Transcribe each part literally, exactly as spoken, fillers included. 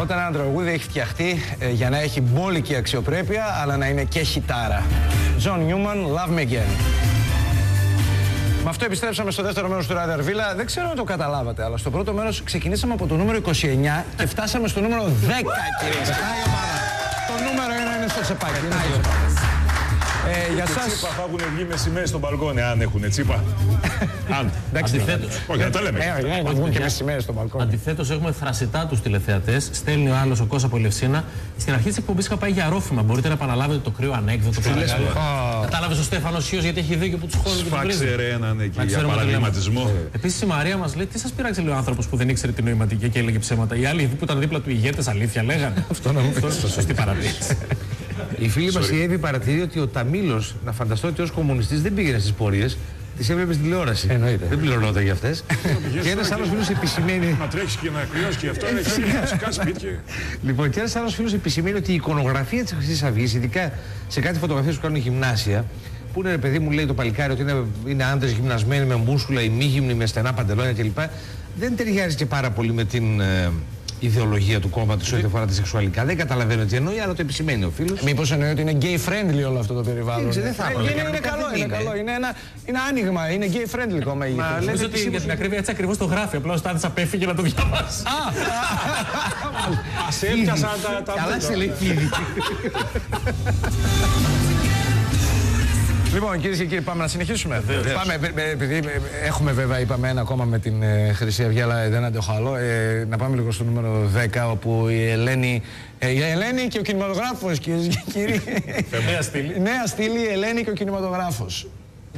όταν ένα τραγούδι έχει φτιαχτεί ε, για να έχει μπόλικη αξιοπρέπεια, αλλά να είναι και χιτάρα. John Newman, Love Me Again. Με αυτό επιστρέψαμε στο δεύτερο μέρος του Radar Villa. Δεν ξέρω αν το καταλάβατε, αλλά στο πρώτο μέρος ξεκινήσαμε από το νούμερο είκοσι εννιά και φτάσαμε στο νούμερο δέκα, κυρίες. Το νούμερο ένα είναι στο τσεπάκι. Ε, για σας... Τσίπα θα έχουν βγει μεσημέρι στον μπαλκόνι, αν έχουν τσίπα. Αν. Εντάξει, αντιθέτως. Όχι, να το λέμε. Ε, θα βγουν και μεσημέρι στον μπαλκόνι. Αντιθέτως, έχουμε θρασιτά τους τηλεθεατές. Στέλνει ο άλλος, ο Κώστα Πολευσίνα. Στην αρχή της εκπομπής είχα πάει για αρρόφημα. Μπορείτε να επαναλάβετε το κρύο ανέκδοτο που λέγαμε. Κατάλαβε ο Στέφανος Σίος γιατί έχει δίκιο που τους χώρους του βρίζουν. Σφάξε έναν εκεί για παραλυματισμό. Επίσης η Μαρία μας λέει τι σας πειράξε λέει ο άνθρωπος που δεν ήξερε την νοηματική και έλεγε ψέματα. Οι άλλοι που ήταν δίπλα του ηγέτες αλήθεια λέγανε. Αυτό να μου πει. Σωστή παρατήρηση. Η φίλη μας η Εύη παρατηρεί ότι ο Ταμίλος, να φανταστώ ότι ως κομμουνιστής δεν πήγαινε στις πορείες, τις έβλεπε στην τηλεόραση. Εννοείται. Δεν πληρωνόταν για αυτές. Και ένας άλλος φίλος επισημαίνει. Να τρέχει και να κρυώσει και αυτό, λοιπόν, και ένας άλλος φίλος επισημαίνει ότι η εικονογραφία της Χρυσής Αυγής, ειδικά σε κάτι φωτογραφίες που κάνουν γυμνάσια, που είναι ρε παιδί μου, λέει το παλικάρι ότι είναι, είναι άντρες γυμνασμένοι με μπούσουλα ή μη γυμνοί με στενά παντελόνια κλπ. Δεν ταιριάζει και πάρα πολύ με την. Ε, ιδεολογία του κόμματος ό,τι αφορά τα σεξουαλικά. Δεν καταλαβαίνω τι εννοεί, αλλά το επισημαίνει ο φίλος. Μήπως εννοεί ότι είναι gay friendly όλο αυτό το περιβάλλον. Δεν θα είναι, είναι καλό, είναι καλό. Είναι ένα είναι άνοιγμα, είναι gay friendly κόμμα. Μα λες ότι για την ακρίβεια έτσι ακριβώς το γράφει. Απλά ο Στάθης απέφυγε να το διαβάσει. Α, σε έπιασαν τα... Καλά σε λέει ήδη. Λοιπόν, κυρίες και κύριοι, πάμε να συνεχίσουμε. Βεβαίως. Πάμε, επειδή έχουμε βέβαια, είπαμε ένα ακόμα με την ε, Χρυσή Αυγή, αλλά δεν αντέχω άλλο. Ε, να πάμε λίγο στο νούμερο δέκα, όπου η Ελένη, ε, η Ελένη και ο κινηματογράφος, κυρίες και κύριοι. Νέα στήλη. Νέα στήλη, η Ελένη και ο κινηματογράφος.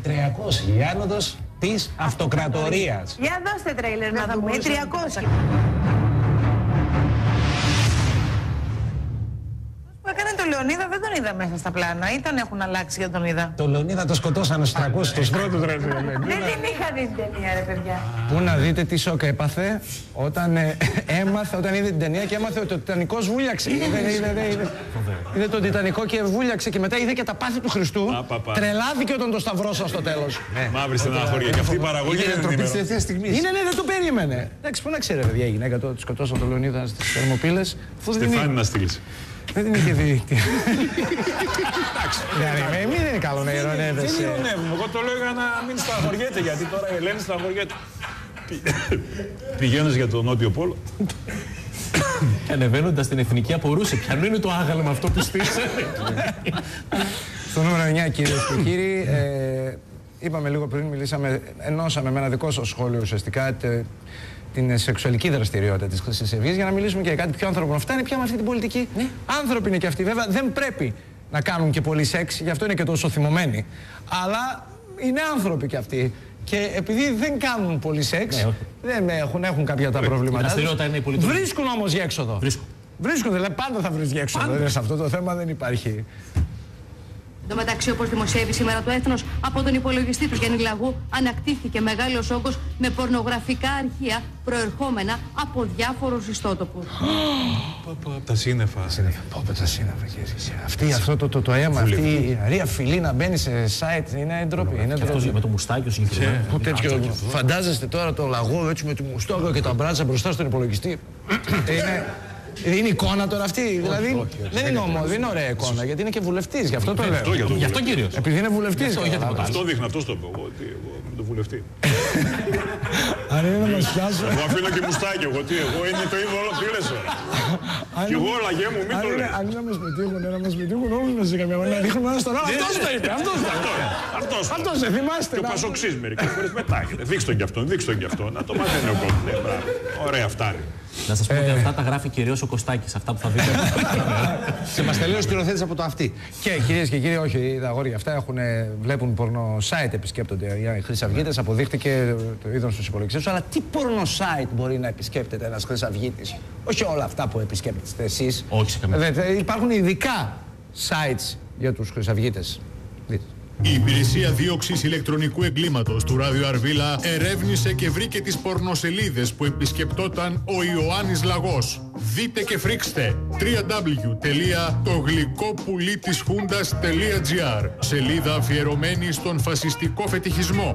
τριακόσια Γιάννοδος της Αυτοκρατορίας. Για δώστε τρέιλερ να, να δούμε, τριακόσια. Τον Λεωνίδα δεν τον είδα μέσα στα πλάνα, ή τον έχουν αλλάξει για τον είδα. Τον Λεωνίδα το σκοτώσανε στους τριακόσιους. Δεν την είχα δει την ταινία, ρε παιδιά. Πού να δείτε τι σοκ έπαθε όταν έμαθε, όταν είδε την ταινία και έμαθε ότι ο Τιτανικός βούλιαξε. Είδε τον Τιτανικό και βούλιαξε και μετά είδε και τα πάθη του Χριστού. Τρελάθηκε όταν το σταυρώσα στο τέλος. Μαύρη στεναχώρια και αυτή η παραγωγή είναι. Είναι, ναι, δεν το περίμενε. Εντάξει, πού να ξέρει, παιδιά, η γυναίκα του σκοτώσαν τον Λεωνίδα στις Θερμοπύλες. Στεφάνι να στείλει. Δεν την είχε δει. Εντάξει. Δηλαδή, μην είναι καλό να ειρωνεύεσαι. Δεν ειρωνεύουμε. Εγώ το λέω για να μην στεναχωριέται, γιατί τώρα η Ελένη στεναχωριέται. Πηγαίνοντας για τον Νότιο Πόλο. Ανεβαίνοντας την εθνική απορούσε. Ποιανού είναι το άγαλμα αυτό που στήριξε. Στο νούμερο εννιά, κυρίες και κύριοι, είπαμε λίγο πριν, μιλήσαμε, ενώσαμε με ένα δικό σας σχόλιο ουσιαστικά την σεξουαλική δραστηριότητα της Χρυσής Αυγής για να μιλήσουμε και για κάτι πιο άνθρωπο. Αυτά είναι πια με αυτή την πολιτική. Ναι. Άνθρωποι είναι και αυτοί. Βέβαια δεν πρέπει να κάνουν και πολύ σεξ, γι' αυτό είναι και τόσο θυμωμένοι. Αλλά είναι άνθρωποι και αυτοί. Και επειδή δεν κάνουν πολύ σεξ, ναι, δεν έχουν, έχουν κάποια τα προβλήματα. Βρίσκουν όμως διέξοδο. Βρίσκουν. Βρίσκουν, δηλαδή πάντα θα βρει διέξοδο. Σε αυτό το θέμα δεν υπάρχει. Εν τω μεταξύ, όπως δημοσιεύει σήμερα το Έθνος, από τον υπολογιστή του Γεννή Λαγού ανακτήθηκε μεγάλος όγκος με πορνογραφικά αρχεία προερχόμενα από διάφορους ιστότοπους. Τα σύννεφα. Πόπε τα σύννεφα, κύριε. Αυτό το αίμα, αυτή η αρία φιλή να μπαίνει σε site είναι ντροπή. Με το μουστάκι συγκεκριμένα. Φαντάζεστε τώρα το Λαγό έτσι με το μουστάκι και τα μπράτσα μπροστά στον υπολογιστή. Είναι εικόνα τώρα αυτή, όχι, δηλαδή όχι, όχι, δεν είναι όμω, δεν είναι ωραία εικόνα, γιατί είναι και βουλευτής, γι' αυτό το λέω. Γι' αυτό κύριος. Επειδή είναι βουλευτής. Αυτό δείχνει, αυτό το πω, ότι εγώ είμαι το βουλευτή. Αν είναι να μας πιάσουν. Εγώ αφήνω και μουστάκι, εγώ τι, εγώ είναι το ίδιο όλο πήρες ώρα. Κι εγώ λαγέ μου, μην το λέω. Αν είναι να μας πετύχουν, να μας πετύχουν όλους μας σε καμία μέρα, να δείχνουμε ένας τον άλλο. Αυτός το είπε, αυτός το είπε. Αυτός το θυμάστε. Και ο Πασοξής μερικές φορές πετάγεται. Δείξτε τον κι αυτόν, δείξτε τον κι αυτόν, να το μαθαίνει ο κόσμος. Ωραία, φτάνει. Να σας πω ότι αυτά τα γράφει κυρίως ο Κωστάκης, αυτά που θα δείτε. Σε μας τελείως σκηνοθέτης από το αυτή. Και κυρίες και κύριοι, όχι, τα αγόρια αυτά έχουν, βλέπουν πορνο site, επισκέπτονται οι χρυσαυγίτες, αποδείχτηκε το είδος στους υπολογιστές τους. Αλλά τι πορνο site μπορεί να επισκέπτεται ένας χρυσαυγίτης? Όχι όλα αυτά που επισκέπτεστε εσείς. Όχι, καμία. Υπάρχουν ειδικά sites για τους χρυσαυγίτες. Η υπηρεσία δίωξης ηλεκτρονικού εγκλήματος του Radio Arvila ερεύνησε και βρήκε τις πορνοσελίδες που επισκεπτόταν ο Ιωάννης Λαγός. Δείτε και φρίξτε double-u double-u double-u τελεία το γλυκό πουλί της Χούντας τελεία τζι άρ, σελίδα αφιερωμένη στον φασιστικό φετιχισμό.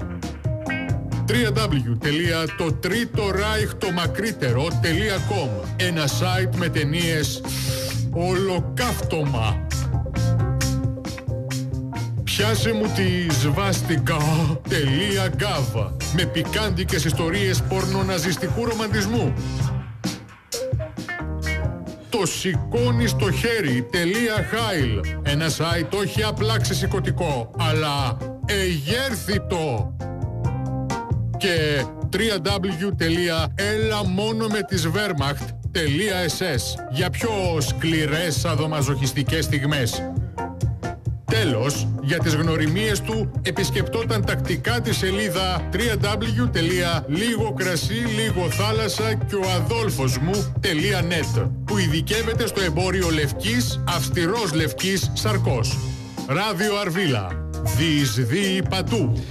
double-u double-u double-u τελεία το τρίτο ράιχ το μακρύτερο τελεία κομ. Ένα site με ταινίες ολοκαύτωμα. Πιάσε μου τη σβάστικα τελεία γκάβ με πικάντικες ιστορίες πορνοναζιστικού ρομαντισμού. Το σηκώνεις το χέρι τελεία χάιλ. Ένα site όχι απλά ξεσηκωτικό, αλλά εγέρθητο. Και double-u double-u double-u τελεία έλα μόνο με τις Wehrmacht τελεία ες ες για πιο σκληρές σαδομαζοχιστικές στιγμές. Τέλος, για τις γνωριμίες του επισκεπτόταν τακτικά τη σελίδα double-u double-u double-u τελεία λίγο κρασί λίγο θάλασσα και ο αδόλφος μου τελεία νετ που ειδικεύεται στο εμπόριο λευκής, αυστηρός λευκής σαρκός. Ράδιο Αρβίλα, διεισδύει παντού.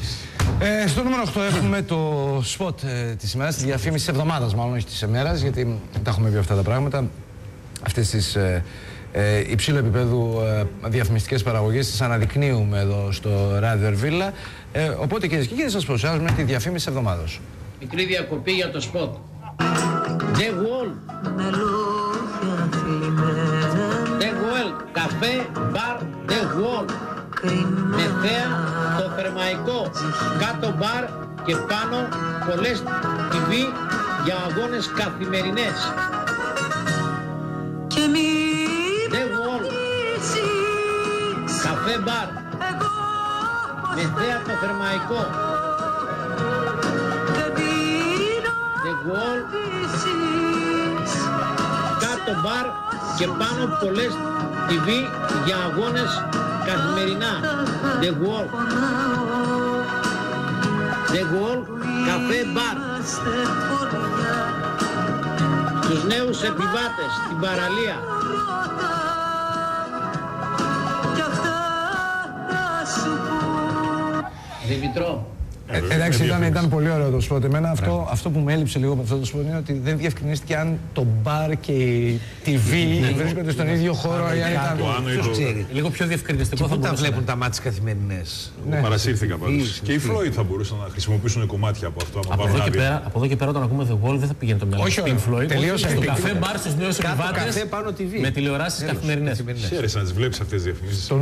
Ε, στο νούμερο οκτώ έχουμε το σποτ ε, της ημέρας, τη διαφήμιση της εβδομάδας μάλλον, όχι της ημέρας, γιατί τα έχουμε πει αυτά τα πράγματα, αυτές τις ε, ε, υψηλού επίπεδου ε, διαφημιστικές παραγωγές τις αναδεικνύουμε εδώ στο Radio Arvila. Ε, οπότε κυρίες και κύριοι, σας προσφέρουμε τη διαφήμιση της εβδομάδας. Μικρή διακοπή για το σποτ. The Wall. The Wall. Καφέ, μπαρ, The Wall. Με θέα το θερμαϊκό, κάτω μπαρ και πάνω πολλές τι βι για αγώνες καθημερινές. The Wall. Καφέ μπαρ με θέα το θερμαϊκό. The Wall. Κάτω μπαρ και πάνω πολλές τι βι για αγώνες καθημερινά. The Wall. The Wall. Καφέ μπαρ. Στους νέους επιβάτες στην παραλία. Δημητρό. Ε, εντάξει, ήταν, ήταν πολύ ωραίο το σποτ. Εμένα αυτό, αυτό που με έλειψε λίγο από αυτό το σποτ είναι ότι δεν διευκρινίστηκε αν το μπαρ και η τι βι βρίσκονται στον ίδιο χώρο ή αν ήταν. Ποιος ξέρει. Λίγο πιο διευκρινιστικό θα τα βλέπουν τα μάτια καθημερινές. Παρασύρθηκα πάντως. Και οι Floyd θα μπορούσαν να χρησιμοποιήσουν κομμάτια από αυτό. Από εδώ και πέρα, όταν ακούμε The Wall, δεν θα πηγαίνει το μυαλό του Pink Floyd. Τελείωσε το καφέ μπαρ στους νέους επιβάτες με τηλεοράσεις καθημερινές. Χαίρεσαι να τις βλέπεις αυτές τις διαφημίσεις.